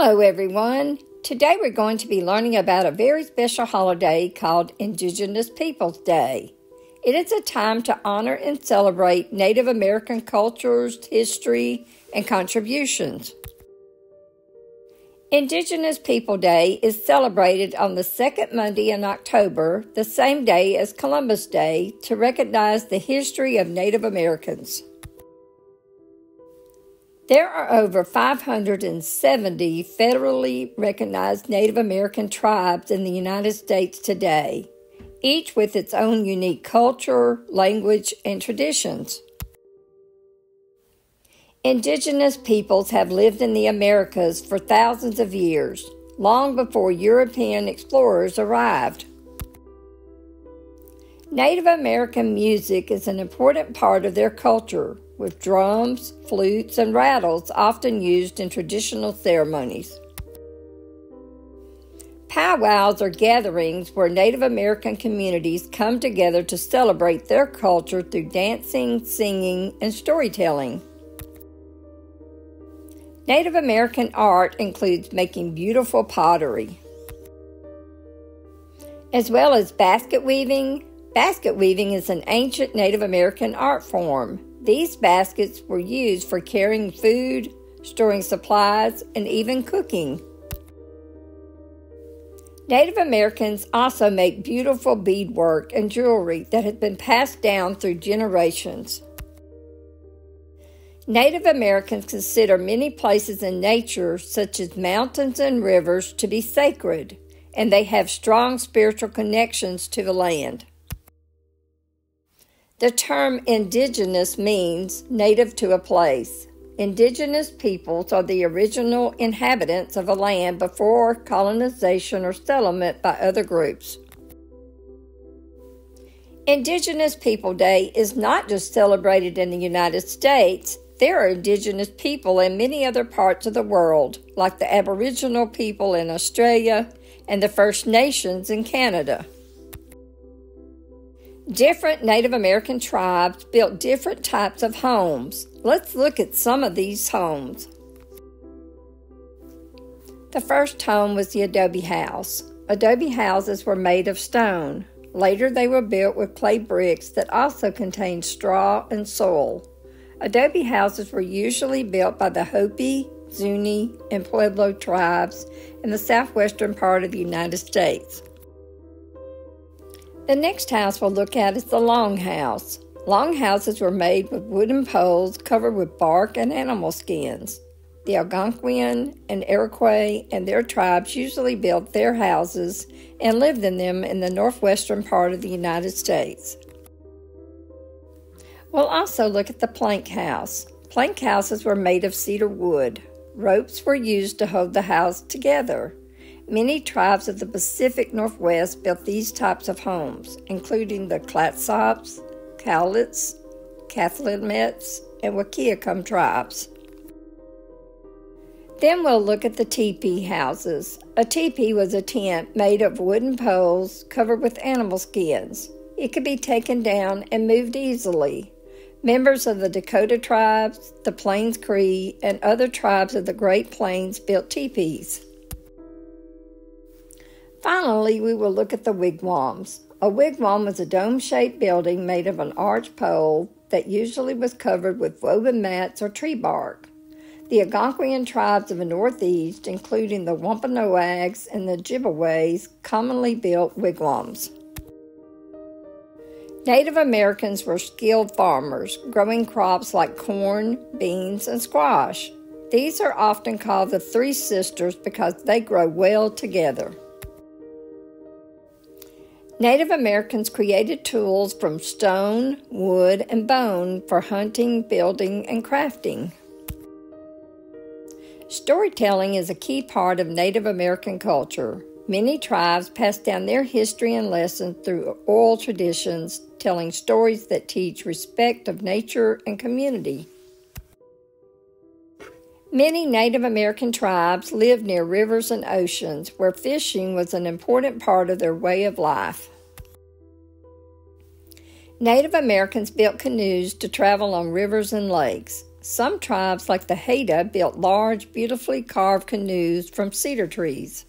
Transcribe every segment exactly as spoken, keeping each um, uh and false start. Hello everyone! Today we're going to be learning about a very special holiday called Indigenous Peoples' Day. It is a time to honor and celebrate Native American cultures, history, and contributions. Indigenous Peoples' Day is celebrated on the second Monday in October, the same day as Columbus Day, to recognize the history of Native Americans. There are over five hundred seventy federally recognized Native American tribes in the United States today, each with its own unique culture, language, and traditions. Indigenous peoples have lived in the Americas for thousands of years, long before European explorers arrived. Native American music is an important part of their culture, with drums, flutes, and rattles often used in traditional ceremonies. Powwows are gatherings where Native American communities come together to celebrate their culture through dancing, singing, and storytelling. Native American art includes making beautiful pottery, as well as basket weaving. Basket weaving is an ancient Native American art form. These baskets were used for carrying food, storing supplies, and even cooking. Native Americans also make beautiful beadwork and jewelry that has been passed down through generations. Native Americans consider many places in nature, such as mountains and rivers, to be sacred, and they have strong spiritual connections to the land. The term indigenous means native to a place. Indigenous peoples are the original inhabitants of a land before colonization or settlement by other groups. Indigenous Peoples' Day is not just celebrated in the United States. There are indigenous people in many other parts of the world, like the Aboriginal people in Australia and the First Nations in Canada. Different Native American tribes built different types of homes. Let's look at some of these homes. The first home was the adobe house. Adobe houses were made of stone. Later they were built with clay bricks that also contained straw and soil. Adobe houses were usually built by the Hopi, Zuni, and Pueblo tribes in the southwestern part of the United States. The next house we'll look at is the longhouse. Longhouses were made with wooden poles covered with bark and animal skins. The Algonquian and Iroquois and their tribes usually built their houses and lived in them in the northwestern part of the United States. We'll also look at the plank house. Plank houses were made of cedar wood. Ropes were used to hold the house together. Many tribes of the Pacific Northwest built these types of homes, including the Clatsops, Cowlitz, Cathlamets, and Wakiakum tribes. Then we'll look at the teepee houses. A teepee was a tent made of wooden poles covered with animal skins. It could be taken down and moved easily. Members of the Dakota tribes, the Plains Cree, and other tribes of the Great Plains built teepees. Finally, we will look at the wigwams. A wigwam was a dome-shaped building made of an arch pole that usually was covered with woven mats or tree bark. The Algonquian tribes of the Northeast, including the Wampanoags and the Ojibwe, commonly built wigwams. Native Americans were skilled farmers, growing crops like corn, beans, and squash. These are often called the Three Sisters because they grow well together. Native Americans created tools from stone, wood, and bone for hunting, building, and crafting. Storytelling is a key part of Native American culture. Many tribes pass down their history and lessons through oral traditions, telling stories that teach respect of nature and community. Many Native American tribes lived near rivers and oceans, where fishing was an important part of their way of life. Native Americans built canoes to travel on rivers and lakes. Some tribes, like the Haida, built large, beautifully carved canoes from cedar trees.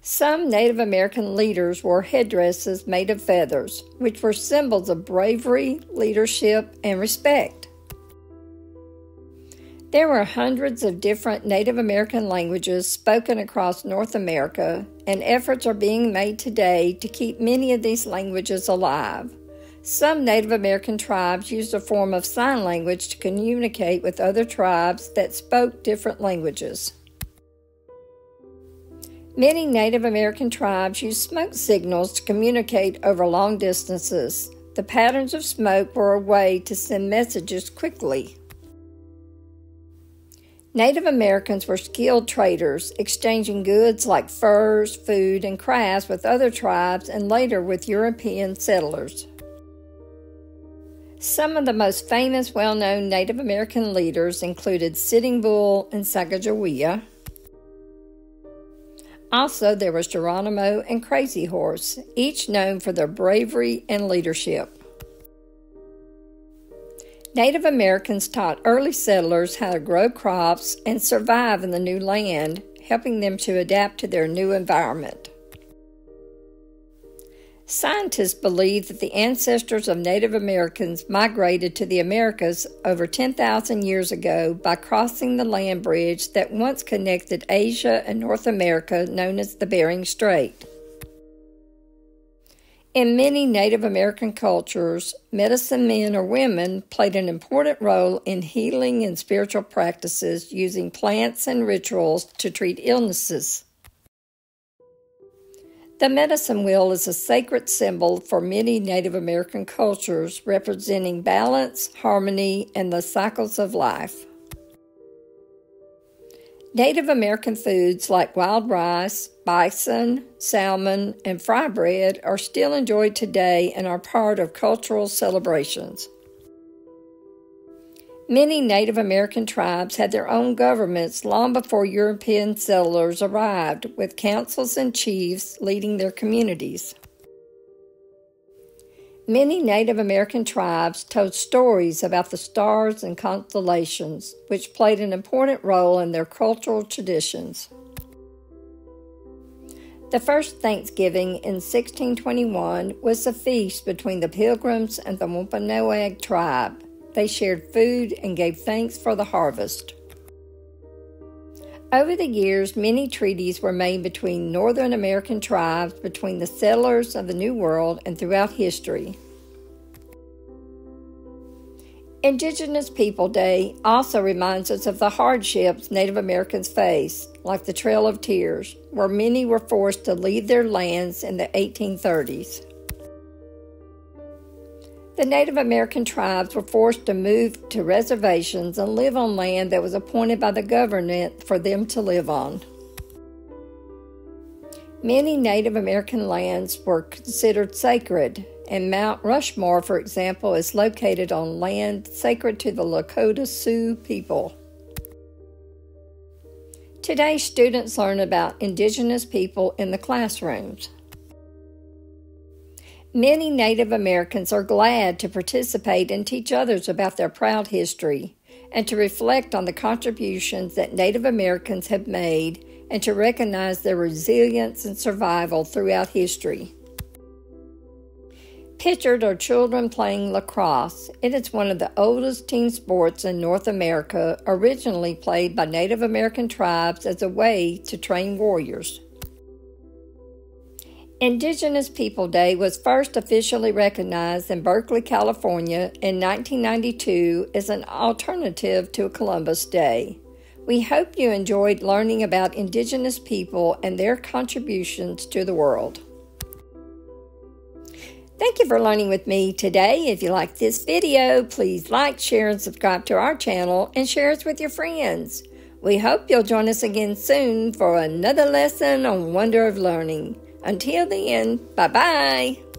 Some Native American leaders wore headdresses made of feathers, which were symbols of bravery, leadership, and respect. There were hundreds of different Native American languages spoken across North America, and efforts are being made today to keep many of these languages alive. Some Native American tribes used a form of sign language to communicate with other tribes that spoke different languages. Many Native American tribes used smoke signals to communicate over long distances. The patterns of smoke were a way to send messages quickly. Native Americans were skilled traders, exchanging goods like furs, food, and crafts with other tribes and later with European settlers. Some of the most famous, well-known Native American leaders included Sitting Bull and Sacagawea. Also, there was Geronimo and Crazy Horse, each known for their bravery and leadership. Native Americans taught early settlers how to grow crops and survive in the new land, helping them to adapt to their new environment. Scientists believe that the ancestors of Native Americans migrated to the Americas over ten thousand years ago by crossing the land bridge that once connected Asia and North America, known as the Bering Strait. In many Native American cultures, medicine men or women played an important role in healing and spiritual practices using plants and rituals to treat illnesses. The medicine wheel is a sacred symbol for many Native American cultures, representing balance, harmony, and the cycles of life. Native American foods like wild rice, bison, salmon, and fry bread are still enjoyed today and are part of cultural celebrations. Many Native American tribes had their own governments long before European settlers arrived, with councils and chiefs leading their communities. Many Native American tribes told stories about the stars and constellations, which played an important role in their cultural traditions. The first Thanksgiving in sixteen twenty-one was a feast between the Pilgrims and the Wampanoag tribe. They shared food and gave thanks for the harvest. Over the years, many treaties were made between Northern American tribes, between the settlers of the New World, and throughout history. Indigenous Peoples' Day also reminds us of the hardships Native Americans faced, like the Trail of Tears, where many were forced to leave their lands in the eighteen thirties. The Native American tribes were forced to move to reservations and live on land that was appointed by the government for them to live on. Many Native American lands were considered sacred, and Mount Rushmore, for example, is located on land sacred to the Lakota Sioux people. Today, students learn about Indigenous people in the classrooms. Many Native Americans are glad to participate and teach others about their proud history, and to reflect on the contributions that Native Americans have made, and to recognize their resilience and survival throughout history. Pictured are children playing lacrosse. It is one of the oldest team sports in North America, originally played by Native American tribes as a way to train warriors. Indigenous Peoples' Day was first officially recognized in Berkeley, California in nineteen ninety-two as an alternative to Columbus Day. We hope you enjoyed learning about Indigenous people and their contributions to the world. Thank you for learning with me today. If you like this video, please like, share, and subscribe to our channel, and share us with your friends. We hope you'll join us again soon for another lesson on Wonder of Learning. Until then, bye-bye.